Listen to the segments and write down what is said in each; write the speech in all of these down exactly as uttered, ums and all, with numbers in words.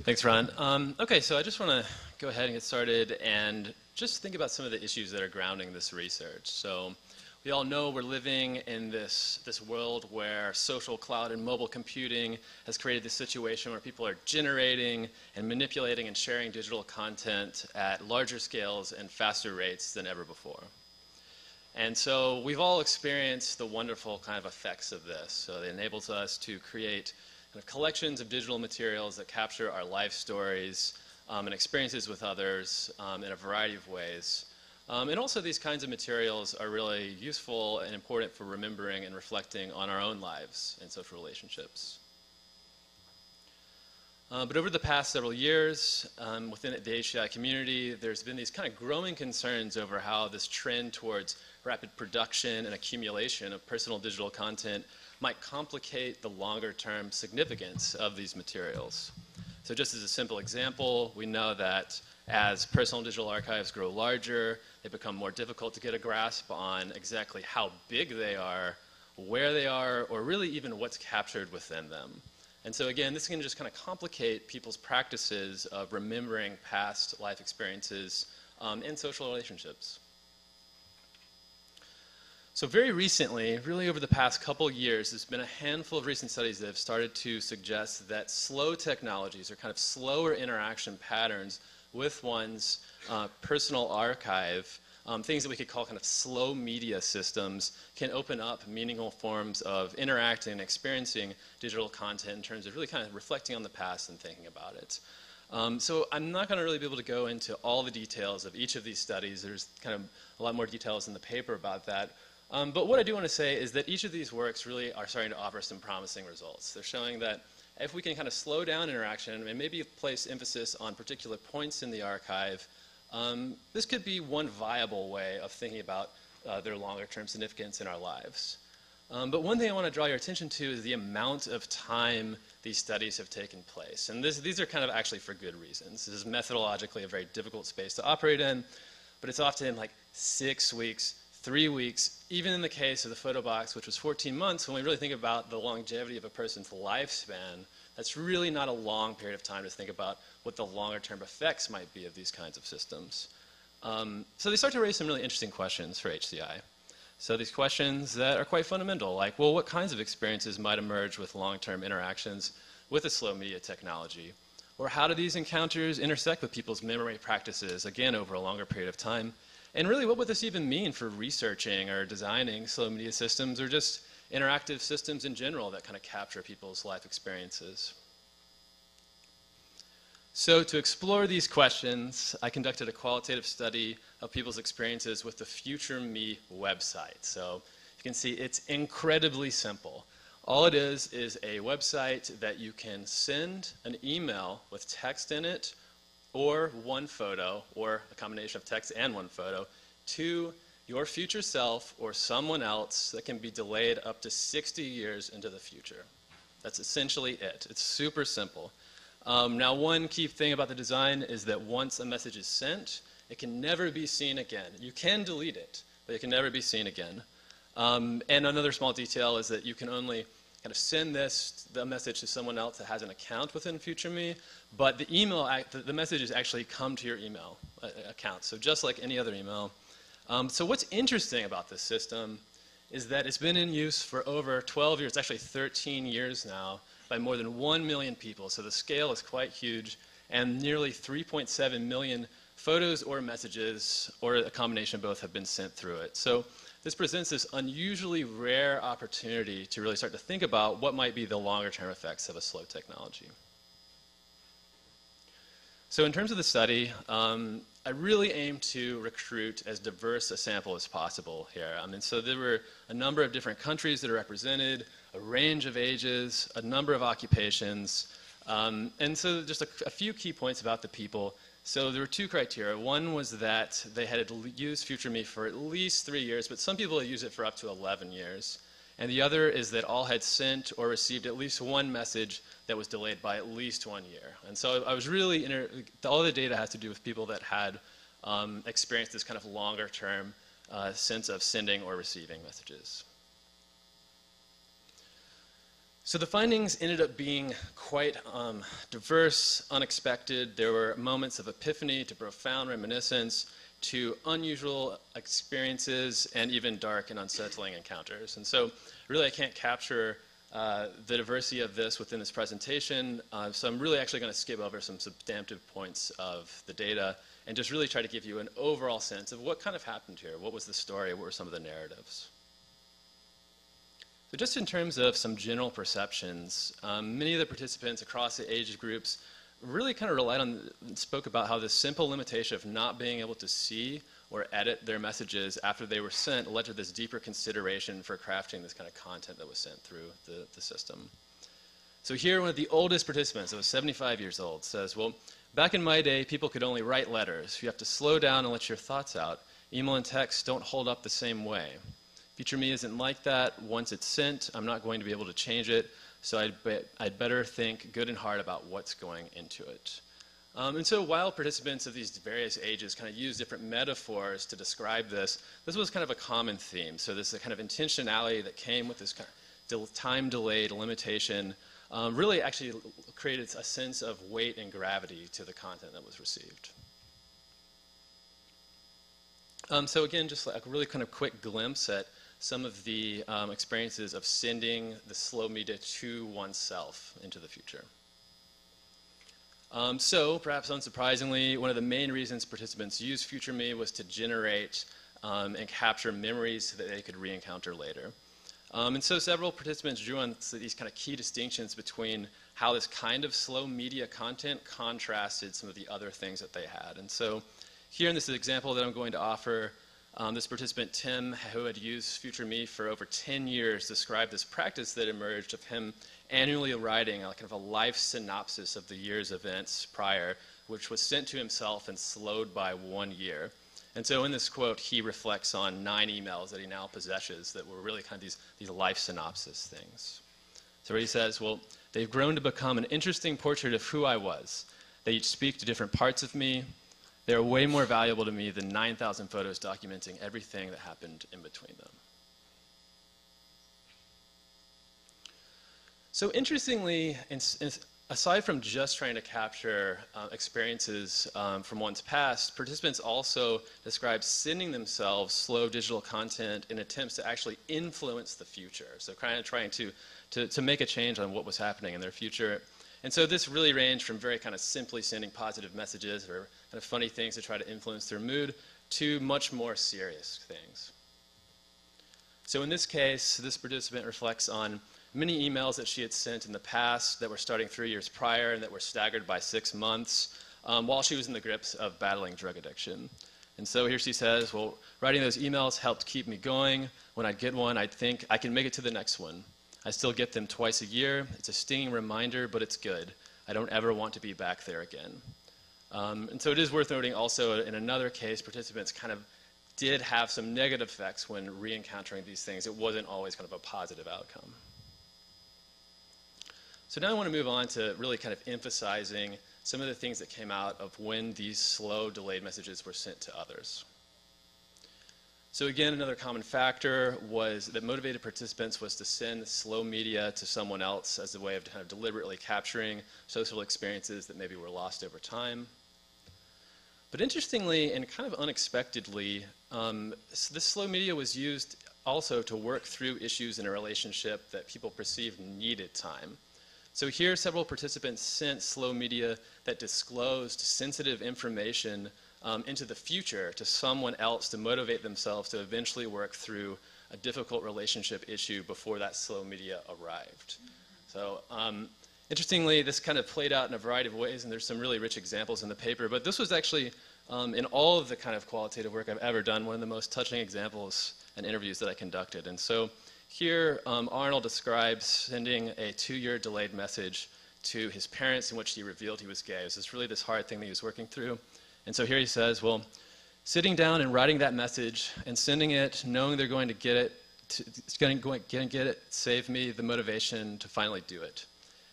Thanks, Ron. Um, okay, so I just want to go ahead and get started and just think about some of the issues that are grounding this research. So we all know we're living in this, this world where social cloud and mobile computing has created this situation where people are generating and manipulating and sharing digital content at larger scales and faster rates than ever before. And so we've all experienced the wonderful kind of effects of this. So it enables us to create kind of collections of digital materials that capture our life stories um, and experiences with others um, in a variety of ways. Um, and also these kinds of materials are really useful and important for remembering and reflecting on our own lives and social relationships. Uh, but over the past several years, um, within the H C I community, there's been these kind of growing concerns over how this trend towards rapid production and accumulation of personal digital content might complicate the longer-term significance of these materials. So just as a simple example, we know that as personal digital archives grow larger, they become more difficult to get a grasp on exactly how big they are, where they are, or really even what's captured within them. And so again, this can just kind of complicate people's practices of remembering past life experiences um, and social relationships. So very recently, really over the past couple years, there's been a handful of recent studies that have started to suggest that slow technologies or kind of slower interaction patterns with one's uh, personal archive, um, things that we could call kind of slow media systems, can open up meaningful forms of interacting and experiencing digital content in terms of really kind of reflecting on the past and thinking about it. Um, so I'm not going to really be able to go into all the details of each of these studies. There's kind of a lot more details in the paper about that. Um, but what I do want to say is that each of these works really are starting to offer some promising results. They're showing that if we can kind of slow down interaction and maybe place emphasis on particular points in the archive, um, this could be one viable way of thinking about uh, their longer-term significance in our lives. Um, but one thing I want to draw your attention to is the amount of time these studies have taken place. And this, these are kind of actually for good reasons. This is methodologically a very difficult space to operate in, but it's often like six weeks, three weeks, even in the case of the photo box, which was fourteen months, when we really think about the longevity of a person's lifespan, that's really not a long period of time to think about what the longer-term effects might be of these kinds of systems. Um, so they start to raise some really interesting questions for H C I. So these questions that are quite fundamental, like, well, what kinds of experiences might emerge with long-term interactions with a slow media technology? Or how do these encounters intersect with people's memory practices, again, over a longer period of time? And really, what would this even mean for researching or designing slow media systems or just interactive systems in general that kind of capture people's life experiences? So to explore these questions, I conducted a qualitative study of people's experiences with the FutureMe website. So you can see it's incredibly simple. All it is is a website that you can send an email with text in it, or one photo, or a combination of text and one photo, to your future self or someone else that can be delayed up to sixty years into the future. That's essentially it. It's super simple. Um, now, one key thing about the design is that once a message is sent, it can never be seen again. You can delete it, but it can never be seen again. Um, and another small detail is that you can only kind of send this, the message, to someone else that has an account within FutureMe, but the email, the, the messages actually come to your email uh, account, so just like any other email. Um, so what's interesting about this system is that it's been in use for over twelve years, actually thirteen years now, by more than one million people, so the scale is quite huge, and nearly three point seven million photos or messages, or a combination of both, have been sent through it. So this presents this unusually rare opportunity to really start to think about what might be the longer-term effects of a slow technology. So in terms of the study, um, I really aimed to recruit as diverse a sample as possible here. I mean, so there were a number of different countries that are represented, a range of ages, a number of occupations, um, and so just a, a few key points about the people. So there were two criteria. One was that they had used FutureMe for at least three years, but some people had used it for up to eleven years. And the other is that all had sent or received at least one message that was delayed by at least one year. And so I was really, inter all the data has to do with people that had um, experienced this kind of longer term uh, sense of sending or receiving messages. So the findings ended up being quite um, diverse, unexpected. There were moments of epiphany to profound reminiscence to unusual experiences and even dark and unsettling encounters. And so really I can't capture uh, the diversity of this within this presentation, uh, so I'm really actually going to skip over some substantive points of the data and just really try to give you an overall sense of what kind of happened here. What was the story? What were some of the narratives? So just in terms of some general perceptions, um, many of the participants across the age groups really kind of relied on and spoke about how this simple limitation of not being able to see or edit their messages after they were sent led to this deeper consideration for crafting this kind of content that was sent through the, the system. So here, one of the oldest participants, who was seventy-five years old, says, well, back in my day, people could only write letters. You have to slow down and let your thoughts out. Email and text don't hold up the same way. FutureMe isn't like that. Once it's sent, I'm not going to be able to change it, so I'd, be, I'd better think good and hard about what's going into it. Um, and so while participants of these various ages kind of use different metaphors to describe this, this was kind of a common theme. So this is a kind of intentionality that came with this kind of time-delayed limitation, um, really actually created a sense of weight and gravity to the content that was received. Um, so again, just like a really kind of quick glimpse at some of the um, experiences of sending the slow media to oneself into the future. Um, so, perhaps unsurprisingly, one of the main reasons participants used FutureMe was to generate um, and capture memories so that they could re-encounter later. Um, and so several participants drew on these kind of key distinctions between how this kind of slow media content contrasted some of the other things that they had. And so, here in this example that I'm going to offer, Um, this participant, Tim, who had used FutureMe for over ten years, described this practice that emerged of him annually writing a, kind of a life synopsis of the year's events prior, which was sent to himself and slowed by one year. And so in this quote, he reflects on nine emails that he now possesses that were really kind of these, these life synopsis things. So he says, well, they've grown to become an interesting portrait of who I was. They each speak to different parts of me. They're way more valuable to me than nine thousand photos documenting everything that happened in between them. So interestingly, in, in, aside from just trying to capture uh, experiences um, from one's past, participants also describe sending themselves slow digital content in attempts to actually influence the future. So kind of trying to, to, to make a change on what was happening in their future. And so this really ranged from very kind of simply sending positive messages or kind of funny things to try to influence their mood to much more serious things. So in this case, this participant reflects on many emails that she had sent in the past that were starting three years prior and that were staggered by six months um, while she was in the grips of battling drug addiction. And so here she says, well, writing those emails helped keep me going. When I'd get one, I'd think I can make it to the next one. I still get them twice a year. It's a stinging reminder, but it's good. I don't ever want to be back there again. Um, and so it is worth noting also in another case, participants kind of did have some negative effects when re-encountering these things. It wasn't always kind of a positive outcome. So now I want to move on to really kind of emphasizing some of the things that came out of when these slow, delayed messages were sent to others. So again, another common factor was that motivated participants was to send slow media to someone else as a way of kind of deliberately capturing social experiences that maybe were lost over time. But interestingly and kind of unexpectedly, um, this slow media was used also to work through issues in a relationship that people perceived needed time. So here, several participants sent slow media that disclosed sensitive information Um, into the future to someone else to motivate themselves to eventually work through a difficult relationship issue before that slow media arrived. Mm-hmm. So um, interestingly, this kind of played out in a variety of ways, and there's some really rich examples in the paper, but this was actually, um, in all of the kind of qualitative work I've ever done, one of the most touching examples and interviews that I conducted. And so here, um, Arnold describes sending a two-year delayed message to his parents in which he revealed he was gay. It was just really this hard thing that he was working through. And so here he says, well, sitting down and writing that message and sending it, knowing they're going to get it, to, it's going to get, get it, saved me the motivation to finally do it.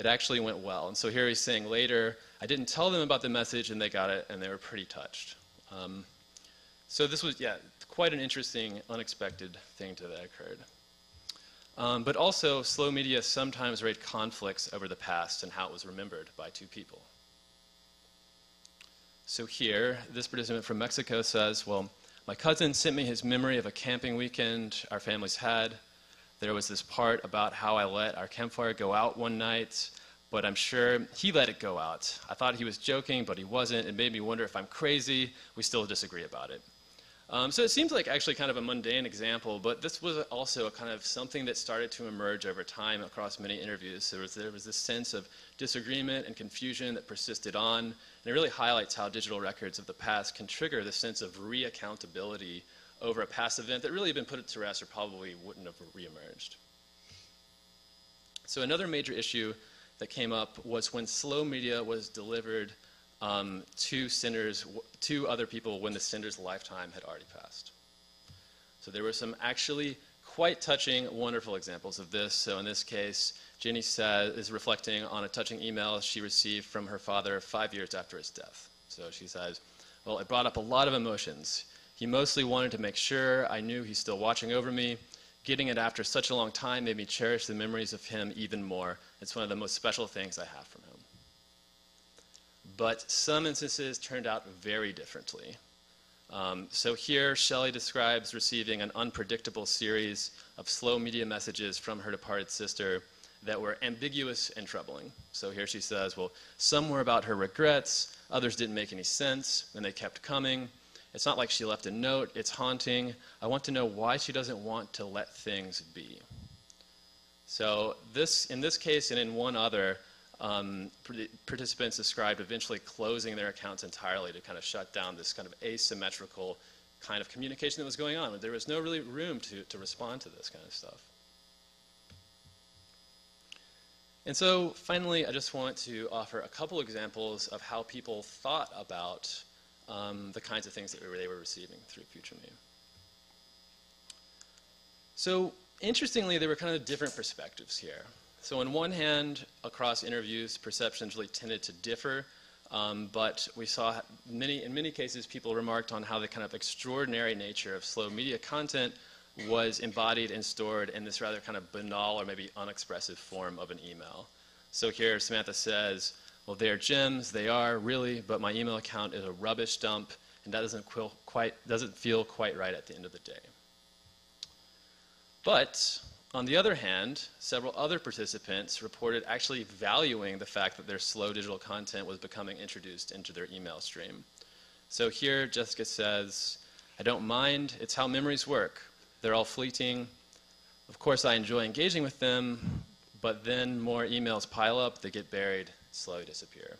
It actually went well. And so here he's saying later, I didn't tell them about the message and they got it and they were pretty touched. Um, so this was, yeah, quite an interesting, unexpected thing to that occurred. Um, but also, slow media sometimes rate conflicts over the past and how it was remembered by two people. So here, this participant from Mexico says, well, my cousin sent me his memory of a camping weekend our families had. There was this part about how I let our campfire go out one night, but I'm sure he let it go out. I thought he was joking, but he wasn't. It made me wonder if I'm crazy. We still disagree about it. Um, so it seems like actually kind of a mundane example, but this was also a kind of something that started to emerge over time across many interviews. So there was, there was this sense of disagreement and confusion that persisted on, and it really highlights how digital records of the past can trigger the sense of reaccountability over a past event that really had been put to rest or probably wouldn't have reemerged. So another major issue that came up was when slow media was delivered Um, to senders, to other people when the sender's lifetime had already passed. So there were some actually quite touching, wonderful examples of this. So in this case, Jenny says, is reflecting on a touching email she received from her father five years after his death. So she says, well, it brought up a lot of emotions. He mostly wanted to make sure I knew he's still watching over me. Getting it after such a long time made me cherish the memories of him even more. It's one of the most special things I have from him. But some instances turned out very differently. Um, so here, Shelley describes receiving an unpredictable series of slow media messages from her departed sister that were ambiguous and troubling. So here she says, well, some were about her regrets, others didn't make any sense, and they kept coming. It's not like she left a note, it's haunting. I want to know why she doesn't want to let things be. So this, in this case and in one other, Um, participants described eventually closing their accounts entirely to kind of shut down this kind of asymmetrical kind of communication that was going on. There was no really room to, to respond to this kind of stuff. And so finally, I just want to offer a couple examples of how people thought about um, the kinds of things that we were, they were receiving through FutureMe. So interestingly, there were kind of different perspectives here. So on one hand, across interviews, perceptions really tended to differ, um, but we saw many, in many cases, people remarked on how the kind of extraordinary nature of slow media content was embodied and stored in this rather kind of banal or maybe unexpressive form of an email. So here Samantha says, well, they're gems, they are, really, but my email account is a rubbish dump, and that doesn't, qu quite, doesn't feel quite right at the end of the day. But on the other hand, several other participants reported actually valuing the fact that their slow digital content was becoming introduced into their email stream. So here, Jessica says, I don't mind, it's how memories work. They're all fleeting. Of course, I enjoy engaging with them, but then more emails pile up, they get buried, slowly disappear.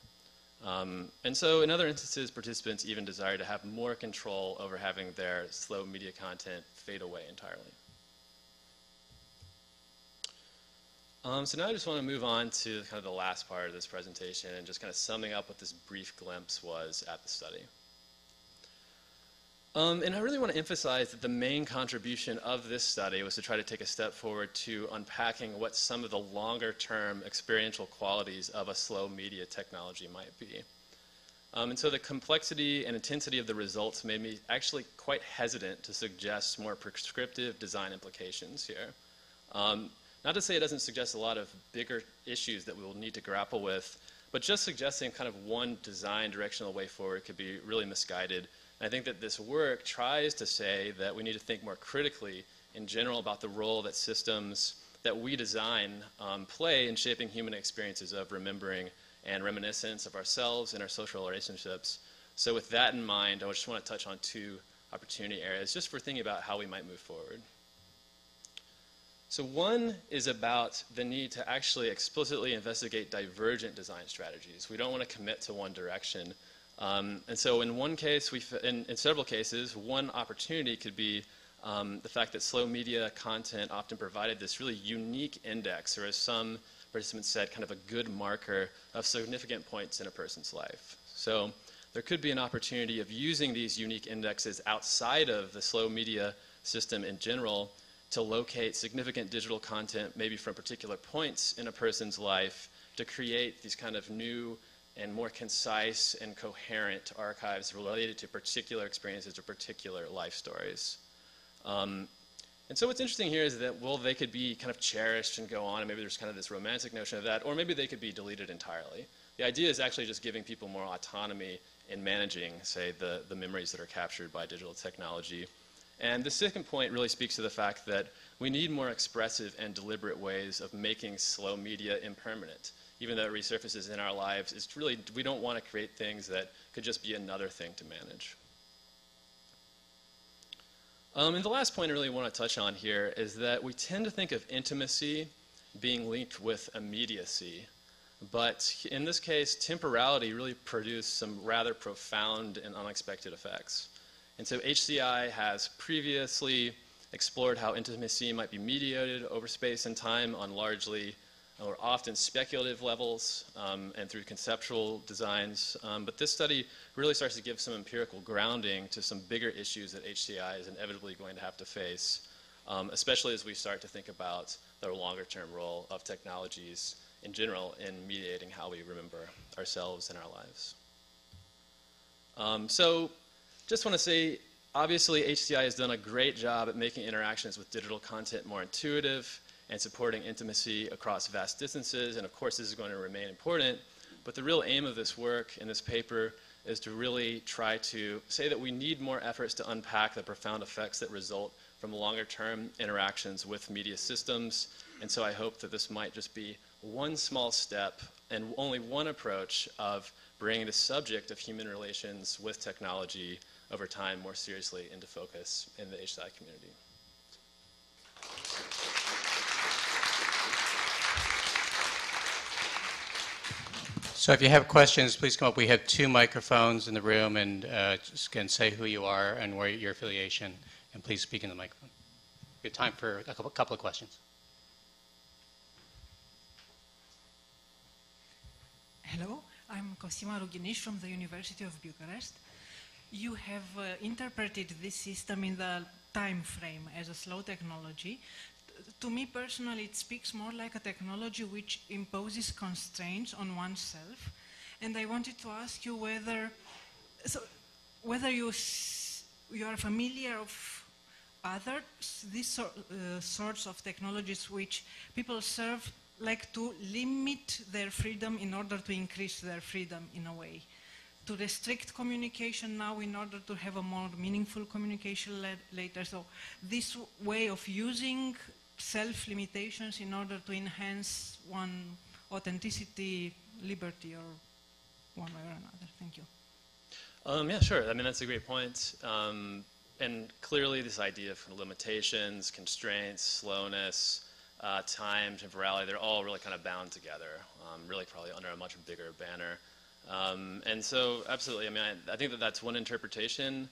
Um, and so in other instances, participants even desire to have more control over having their slow media content fade away entirely. Um, so now I just want to move on to kind of the last part of this presentation and just kind of summing up what this brief glimpse was at the study. Um, and I really want to emphasize that the main contribution of this study was to try to take a step forward to unpacking what some of the longer term experiential qualities of a slow media technology might be. Um, and so the complexity and intensity of the results made me actually quite hesitant to suggest more prescriptive design implications here. Um, Not to say it doesn't suggest a lot of bigger issues that we will need to grapple with, but just suggesting kind of one design directional way forward could be really misguided. And I think that this work tries to say that we need to think more critically in general about the role that systems that we design um, play in shaping human experiences of remembering and reminiscence of ourselves and our social relationships. So with that in mind, I just want to touch on two opportunity areas just for thinking about how we might move forward. So one is about the need to actually explicitly investigate divergent design strategies. We don't want to commit to one direction. Um, and so in one case, we in, in several cases, one opportunity could be um, the fact that slow media content often provided this really unique index, or as some participants said, kind of a good marker of significant points in a person's life. So there could be an opportunity of using these unique indexes outside of the slow media system in general to locate significant digital content, maybe from particular points in a person's life, to create these kind of new and more concise and coherent archives related to particular experiences or particular life stories. Um, And so what's interesting here is that, well, they could be kind of cherished and go on, and maybe there's kind of this romantic notion of that, or maybe they could be deleted entirely. The idea is actually just giving people more autonomy in managing, say, the, the memories that are captured by digital technology. And the second point really speaks to the fact that we need more expressive and deliberate ways of making slow media impermanent. Even though it resurfaces in our lives, it's really, we don't want to create things that could just be another thing to manage. Um, and the last point I really want to touch on here is that we tend to think of intimacy being linked with immediacy. But in this case, temporality really produced some rather profound and unexpected effects. And so H C I has previously explored how intimacy might be mediated over space and time on largely or often speculative levels um, and through conceptual designs. Um, but this study really starts to give some empirical grounding to some bigger issues that H C I is inevitably going to have to face, um, especially as we start to think about the longer-term role of technologies in general in mediating how we remember ourselves and our lives. Um, so just want to say, obviously, H C I has done a great job at making interactions with digital content more intuitive and supporting intimacy across vast distances. And of course, this is going to remain important. But the real aim of this work in this paper is to really try to say that we need more efforts to unpack the profound effects that result from longer-term interactions with media systems. And so I hope that this might just be one small step and only one approach of bringing the subject of human relations with technology over time more seriously into focus in the H C I community. So if you have questions, please come up. We have two microphones in the room, and uh, just can say who you are and where your affiliation, and please speak in the microphone. We have time for a couple of questions. Hello, I'm Cosima Rughinesh from the University of Bucharest. You have uh, interpreted this system in the time frame as a slow technology. T to me personally, it speaks more like a technology which imposes constraints on oneself. And I wanted to ask you whether, so whether you s you are familiar of other these so uh, sorts of technologies which people serve like to limit their freedom in order to increase their freedom in a way. To restrict communication now in order to have a more meaningful communication later. So this way of using self-limitations in order to enhance one authenticity, liberty, or one way or another. Thank you. Um, yeah, sure. I mean, that's a great point. Um, and clearly this idea of limitations, constraints, slowness, uh, time, temporality, they're all really kind of bound together, um, really probably under a much bigger banner. Um, and so, absolutely, I mean, I, I think that that's one interpretation.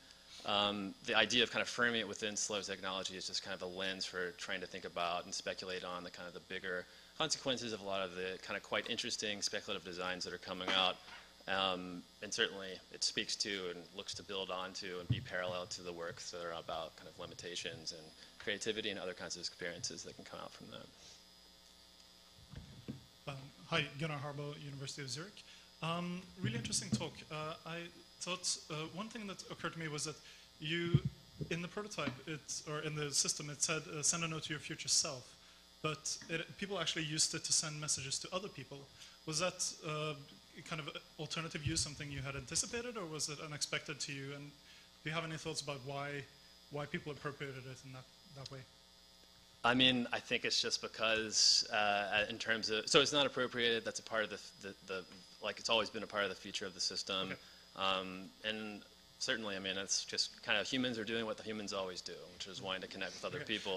Um, the idea of kind of framing it within slow technology is just kind of a lens for trying to think about and speculate on the kind of the bigger consequences of a lot of the kind of quite interesting speculative designs that are coming out. Um, and certainly it speaks to and looks to build onto and be parallel to the works that are about kind of limitations and creativity and other kinds of experiences that can come out from that. Um, hi, Gunnar Harbaugh, University of Zurich. Um, really interesting talk. Uh, I thought uh, one thing that occurred to me was that you, in the prototype, it's, or in the system, it said uh, send a note to your future self, but it, people actually used it to send messages to other people. Was that uh, kind of alternative use something you had anticipated, or was it unexpected to you? And do you have any thoughts about why why people appropriated it in that that way? I mean, I think it's just because uh, in terms of, so it's not appropriated, that's a part of the, the, the like it's always been a part of the feature of the system. Okay. Um, and certainly, I mean, it's just kind of humans are doing what the humans always do, which is wanting to connect with other okay. people.